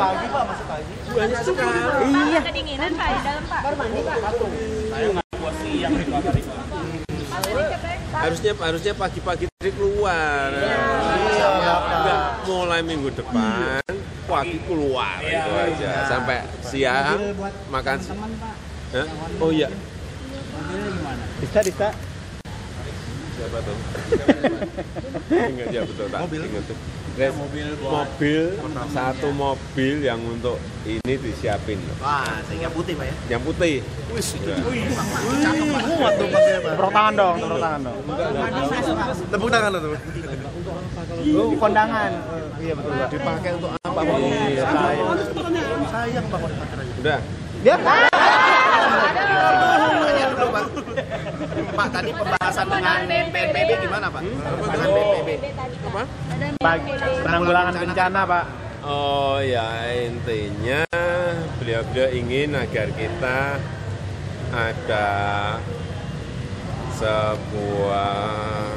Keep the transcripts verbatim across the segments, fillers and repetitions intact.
pagi Pak, masih pagi. Banyak sekali. Iya. Kedinginan Pak di dalam Pak. Baru mandi Pak. Saya nggak puas siang di kamar itu. Harusnya harusnya pagi-pagi tadi keluar. Iya Pak. Mulai minggu depan pagi keluar itu aja. Sampai siang makan. Oh iya. Bisa bisa. Siapa tuh? Ingat ya betul tak? Ingat tuh. Mobil, mobil satu mobil yang untuk ini disiapin. Wah, sehingga putih Pak ya? Yang putih. Wih, cakep Pak. Kuat dong Pak. Tepuk tangan dong, tepuk tangan dong. Tepuk tangan dong. Kondangan. Iya betul Pak. Dipakai untuk apa Pak? Sayang Pak kalau dipakai aja. Udah. Ya. Pak, tadi pembahasan dengan B N P B gimana Pak? Pembahasan B N P B tadi Pak. Penanggulangan bencana Pak. Oh ya, intinya beliau-beliau ingin agar kita ada sebuah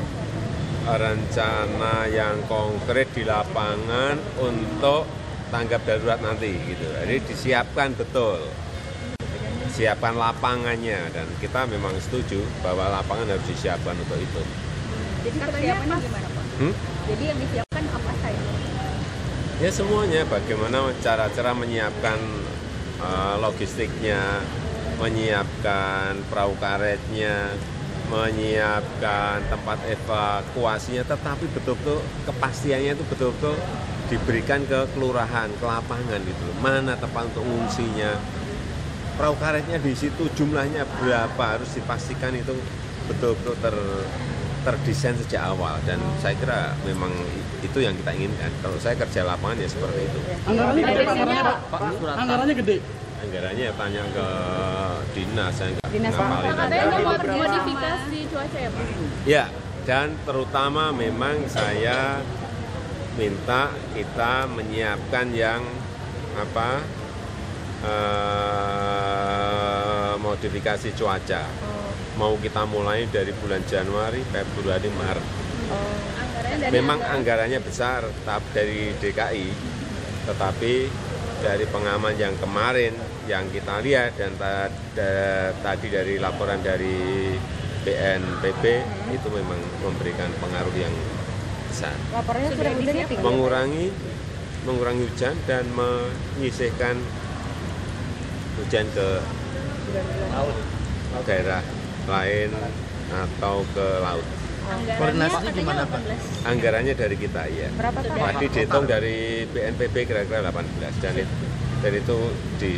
rencana yang konkret di lapangan untuk tanggap darurat nanti gitu. Jadi disiapkan betul. Siapkan lapangannya, dan kita memang setuju bahwa lapangan harus disiapkan untuk itu. Jadi persiapannya gimana Pak? Hmm? Jadi yang disiapkan apa saja? Ya semuanya, bagaimana cara-cara menyiapkan uh, logistiknya, menyiapkan perahu karetnya, menyiapkan tempat evakuasinya, tetapi betul-betul kepastiannya itu betul-betul diberikan ke kelurahan, ke lapangan gitu. Mana tempat untuk ngungsinya, perahu karetnya di situ jumlahnya berapa, harus dipastikan itu betul-betul ter, terdesain sejak awal, dan saya kira memang itu yang kita inginkan. Kalau saya kerja lapangan ya seperti itu. Anggarannya gede Pak, Pak. Anggarannya gede. Anggarannya tanya ke dinas, saya nggak ngapalin. Ada modifikasi cuaca ya Pak? Ya, dan terutama memang saya minta kita menyiapkan yang apa? Uh, modifikasi cuaca. Oh. Mau kita mulai dari bulan Januari, Februari, Maret. Oh. Anggarannya memang anggarannya besar, tapi dari D K I, tetapi dari pengaman yang kemarin yang kita lihat dan ta da tadi dari laporan dari B N P B itu memang memberikan pengaruh yang besar. Laporannya sudah disiapkan. Mengurangi, mengurangi hujan dan menyisihkan hujan ke daerah lain atau ke laut. Koordinasinya gimana Pak? Anggarannya dari kita ya. Tadi dihitung dari B N P B kira-kira delapan belas, dan itu, dan itu di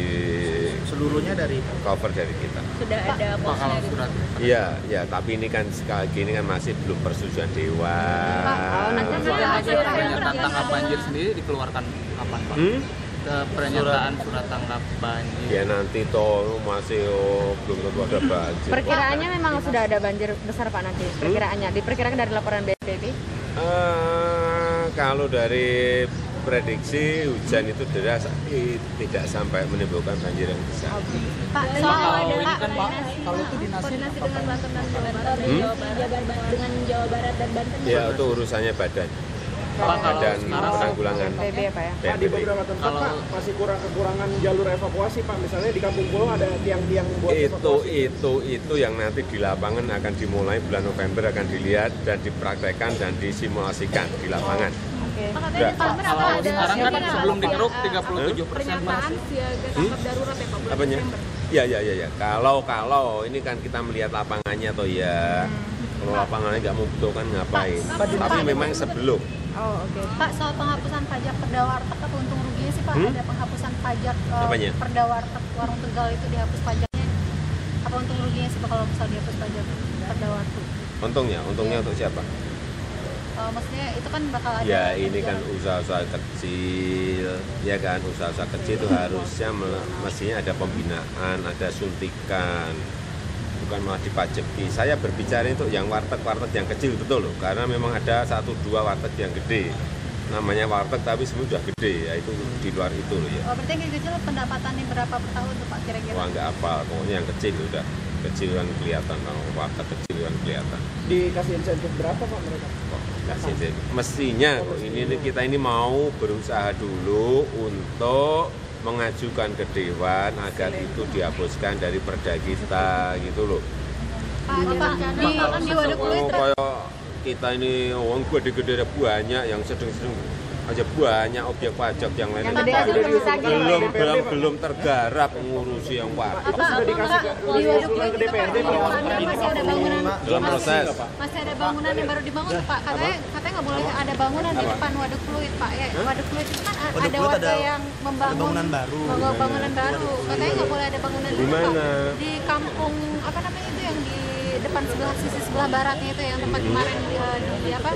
seluruhnya dari cover dari kita. Sudah ada posnya gitu. Iya, ya, tapi ini kan sekali lagi ini kan masih belum persetujuan dewan. Tangkap banjir sendiri dikeluarkan kapan Pak? Pernyataan surat tanggap banjir. Ya nanti toh masih oh, belum tentu ada banjir. Perkiraannya memang sudah ada banjir besar Pak nanti. Perkiraannya diperkirakan dari laporan B N P B? Uh, kalau dari prediksi hujan itu deras tidak sampai menimbulkan banjir yang besar. Okay. Pak, soal ada Pak, kalau itu dinasih dengan Bapenas dengan Jawa Barat dan Banten. Ya itu urusannya badan. Badan penanggulangan B N P B. Kalau masih kurang kekurangan jalur evakuasi Pak, misalnya di Kampung Pulau ada tiang-tiang buat itu itu itu yang nanti di lapangan akan dimulai bulan November, akan dilihat dan dipraktekkan dan disimulasikan di lapangan. Kalau sekarang kan sebelum dikeruk tiga puluh tujuh persen masih siaga tanggap darurat ya Pak bulan November. Ya ya ya ya. Kalau kalau ini kan kita melihat lapangannya toh ya. Kalau lapangannya nggak membutuhkan ngapain? Tapi memang sebelum. Oh, okay. Pak, soal penghapusan pajak perda warteg atau untung ruginya sih Pak, hmm? ada penghapusan pajak eh, perda warteg warung Tegal itu dihapus pajaknya, apa untung ruginya sih Pak kalau misal dihapus pajak perda warteg? Untungnya, untungnya ya. Untuk siapa? Uh, maksudnya itu kan bakal ada. Ya ini kan usaha-usaha kecil, ya kan usaha-usaha kecil itu harusnya mestinya ada pembinaan, ada suntikan. Bukan malah dipajeki. Saya berbicara itu yang warteg-warteg yang kecil, betul loh, karena memang ada satu dua warteg yang gede namanya warteg tapi semua sudah gede ya, itu di luar itu loh ya. Oh, berarti yang kecil pendapatannya berapa per tahun tuh Pak kira-kira? Wah nggak apa, pokoknya yang kecil udah kecil yang kelihatan, warteg kecil yang kelihatan. Dikasih insentif berapa Pak mereka? Mestinya ini kita ini mau berusaha dulu untuk mengajukan ke Dewan agar itu dihapuskan dari perda kita gitu loh. Kayak kita ini uang gede-gede banyak, yang sedang-sedang aja banyak objek pajak yang lain. Belum belum belum tergarap mengurusi yang pajak. Dalam proses. Masih ada bangunan yang baru dibangun Pak. Katanya katanya nggak boleh ada bangunan di depan Waduk Luit Pak. Ya, Waduk Luit itu kan ada warga yang membangun bangunan baru. Katanya nggak boleh ada bangunan di mana? Di kampung apa namanya itu yang di depan sebelah sisi sebelah baratnya itu yang tempat kemarin di, di apa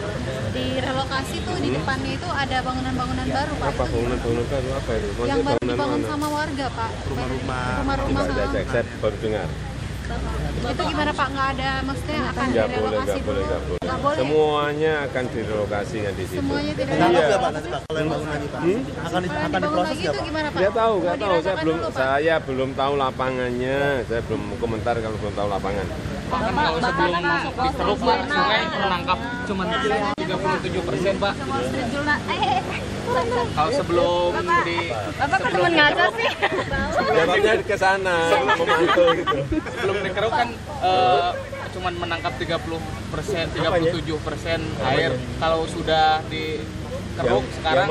di relokasi tuh di depannya itu ada bangunan-bangunan baru Pak. Apa bangunan-bangunan baru apa itu? Maksudnya yang baru dibangun sama warga Pak. Rumah-rumah. Rumah-rumah. Saya baru dengar. Itu gimana Pak? Nggak ada maksudnya akan direlokasi? Nggak boleh, nggak boleh, nggak boleh. Semuanya akan direlokasi yang di situ. Semuanya tidak ada Pak. Nanti Pak kalau yang bangunan itu akan akan diproses gimana Pak? Nggak tahu, nggak tahu. Saya belum saya belum tahu lapangannya. Saya belum komentar kalau belum tahu lapangan. Bahkan kalau sebelum masuk di Teruk Pak, sungai menangkap cuma tiga puluh tujuh persen Pak. Kalau sebelum di... Bapak kok temen ngaca sih? Jadinya ke sana, memantau gitu. Sebelum di Keruk kan cuma menangkap tiga puluh persen, tiga puluh tujuh persen air. Kalau sudah di Keruk sekarang,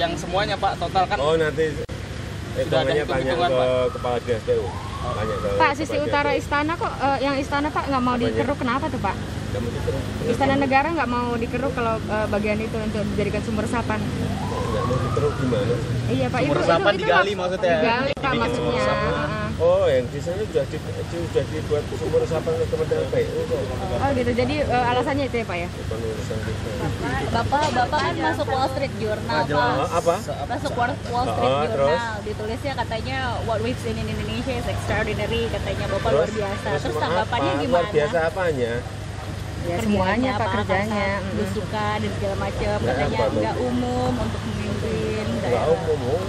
yang semuanya Pak, total kan... Oh nanti sudah ada hitung-hitungan Pak. Kepala D S P U. Pak, sisi utara istana kok, uh, yang istana Pak nggak mau dikeruk, kenapa tuh Pak? Istana negara nggak mau dikeruk kalau uh, bagian itu untuk dijadikan sumber resapan. Nggak mau dikeruk gimana? Iya Pak, sumber resapan digali maksudnya? Digali Pak maksudnya. Oh, yang di sana sudah sudah dibuat sumber resapan oleh Kementerian P U. Oh gitu, jadi uh, alasannya itu ya Pak ya? Bapak, Bapak kan masuk Wall Street Journal Pak. Apa? Masuk Wall Street Journal, ditulisnya katanya what we've seen in Indonesia is extraordinary, katanya Bapak luar biasa. Terus tanggapannya gimana? Luar biasa apanya? Ya semuanya Pak, kerjanya. Belusukan dan segala macam, katanya nggak umum untuk memimpin daerah. Nggak umum,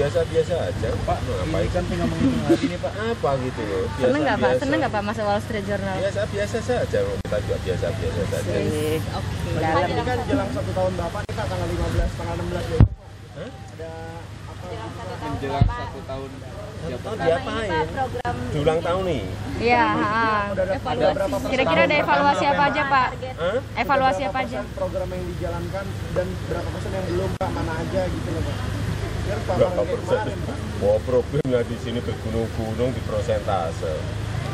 biasa-biasa aja Pak. Apa ikan tinggal menghitung hari ini Pak? Apa gitu loh? Seneng nggak Pak? Seneng nggak Pak masuk Wall Street Journal? Biasa-biasa saja, kita juga biasa-biasa saja. Oke. Ini kan jelang satu tahun Bapak nih Pak, tanggal lima belas, tanggal enam belas ya? Ada apa? Jelang satu tahun. Diapain? Di ulang tahun nih. Iya. Kira-kira ada evaluasi apa aja Pak? Evaluasi apa aja? Program yang dijalankan dan berapa persen yang belum Pak? Mana aja gitu loh Pak? Berapa persen? Wah, problemnya di sini bergunung-gunung di persentase.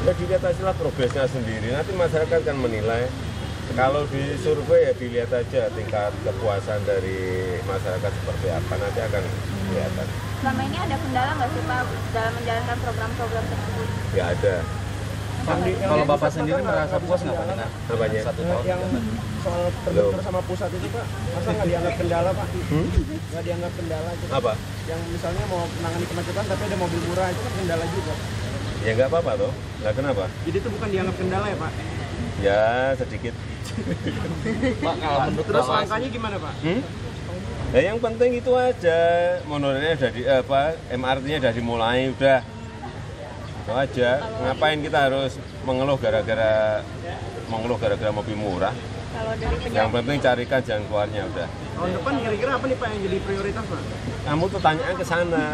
Ya dilihat hasilnya progresnya sendiri. Nanti masyarakat kan menilai. Kalau di survei ya dilihat aja tingkat kepuasan dari masyarakat seperti apa, nanti akan kelihatan. Selama ini ada kendala nggak sih Pak dalam menjalankan program-program tersebut? Ya ada. Kalau Bapak sendiri merasa puas nggak Pak? Apanya? Yang soal terbentur sama pusat itu Pak, masa nggak dianggap kendala Pak? Nggak dianggap kendala itu. Apa? Yang misalnya mau menangani kemacetan tapi ada mobil murah, itu kan kendala juga. Ya nggak apa-apa loh, nggak kenapa. Jadi itu bukan dianggap kendala ya Pak? Ya sedikit. Pak, terus langkahnya gimana Pak? Ya yang penting itu aja, monorelnya udah di apa, M R T-nya udah dimulai, udah itu aja. Ngapain kita harus mengeluh gara-gara mengeluh gara-gara mobil murah? Yang penting carikan jalan keluarnya udah. Tahun depan kira-kira apa nih Pak yang jadi prioritas Pak? Kamu tuh tanyaan ke sana.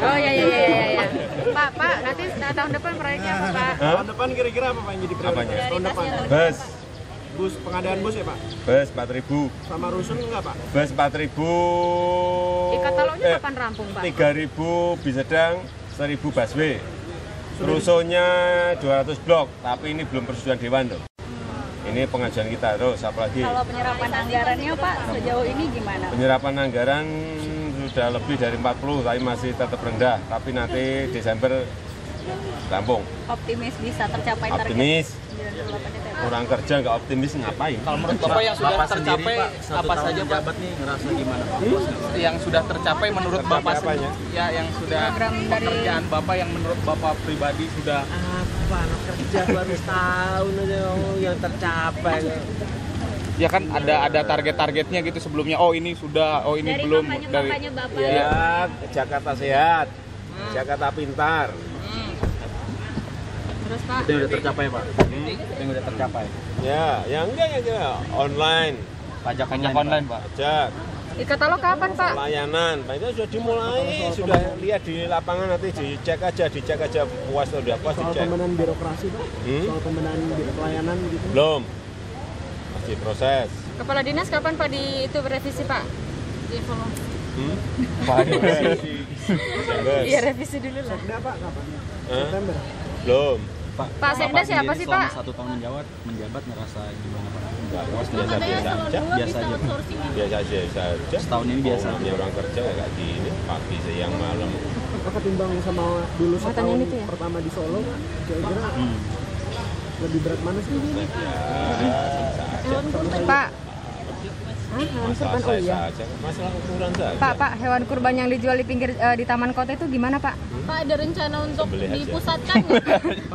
Oh iya iya iya. Pak Pak, nanti tahun depan proyeknya apa Pak? Tahun depan kira-kira apa Pak yang jadi prioritas? Tahun depan bus. Bus, pengadaan bus ya Pak? Bus empat ribu. Sama rusun enggak Pak? Bus empat ribu. Ikatalognya kapan rampung Pak? tiga ribu Bisedang, seribu busway. Rusunnya dua ratus blok, tapi ini belum persetujuan Dewan loh. Ini pengajuan kita terus, apalagi. Kalau penyerapan anggarannya Pak, sejauh ini gimana? Penyerapan anggaran sudah lebih dari empat puluh, tapi masih tetap rendah. Tapi nanti Desember rampung. Optimis bisa tercapai target? Optimis. Orang kerja nggak optimis ngapain? Kalau menurut Bapak yang sudah tercapai apa saja Pak? Ngerasa gimana? Yang sudah tercapai menurut Bapak sendiri, ya yang sudah pekerjaan Bapak yang menurut Bapak pribadi sudah apa? Anak kerja baru setahun aja yang tercapai. Ya kan ada ada target-targetnya gitu sebelumnya. Oh ini sudah, oh ini belum. Dari kampanye Bapak. Ya Jakarta sehat, Jakarta pintar. Terus, Pak. Itu yang udah tercapai, Pak. Hmm? Yang udah tercapai. Ya, yang enggak yang jelas online. Pajak pajak online, Pak. Pajak. E-katalog kapan, Pak? Layanan, Pak, itu sudah dimulai, sudah lihat di lapangan, nanti dicek aja, dicek aja puas atau tidak puas, dicek. Soal pembenahan birokrasi, Pak? Hmm? Soal pembenahan layanan gitu? Belum. Masih proses. Kepala dinas kapan, Pak, di itu revisi, Pak? Di evaluasi. Hmm? Pak, revisi. Iya, revisi dulu lah. Sekda, Pak, kapan? Eh? September? Belum. Pak, Pak Sekda siapa sih, Pak? Satu tahun menjawab, menjabat ngerasa gimana, Pak? Nggak puas, biasa biasa aja, biasa aja, biasa aja, biasa aja. Setahun ini biasa. Namanya orang kerja kayak gini, pagi, siang, malam. Apa ketimbang sama dulu setahun pertama di Solo, kira-kira lebih berat mana sih? Pak, masalah saya saja, masalah ukuran saja. Pak, Pak, hewan kurban yang dijual di pinggir di taman kota itu gimana, Pak? Pak, ada rencana untuk dipusatkan?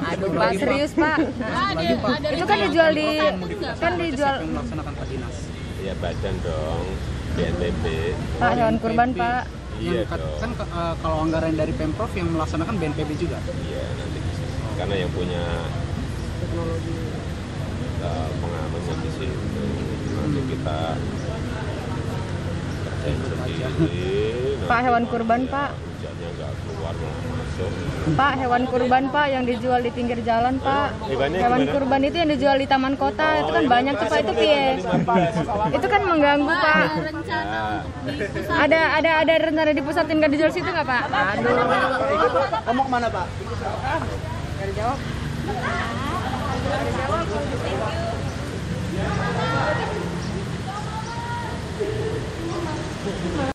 Aduh, Pak, serius, Pak. Itu kan dijual di, kan dijual. Ya badan dong, B N P B. Pak, hewan kurban, Pak. Iya dong. Kan kalau anggaran dari Pemprov yang melaksanakan B N P B juga. Iya nanti, karena yang punya teknologi pengamannya di sini. Nanti kita kerjain sendiri. Pak, hewan kurban, Pak. Hujannya nggak keluar, nggak masuk. Pak, hewan kurban, Pak, yang dijual di pinggir jalan, Pak. Hewan kurban itu yang dijual di taman kota, itu kan banyak tuh, Pak, itu piye? Itu kan mengganggu, Pak. Ada ada ada rencana dipusatin nggak dijual situ nggak, Pak? Aduh. Kamu kemana, Pak? Nggak dijawab. Thank you.